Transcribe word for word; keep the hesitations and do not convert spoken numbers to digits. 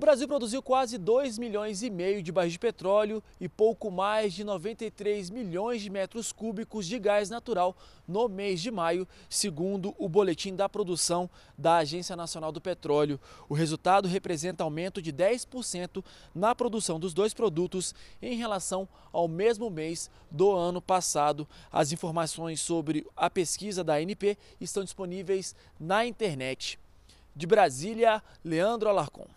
Brasil produziu quase dois milhões e meio de barris de petróleo e pouco mais de noventa e três milhões de metros cúbicos de gás natural no mês de maio, segundo o boletim da produção da Agência Nacional do Petróleo. O resultado representa aumento de dez por cento na produção dos dois produtos em relação ao mesmo mês do ano passado. As informações sobre a pesquisa da A N P estão disponíveis na internet. De Brasília, Leandro Alarcon.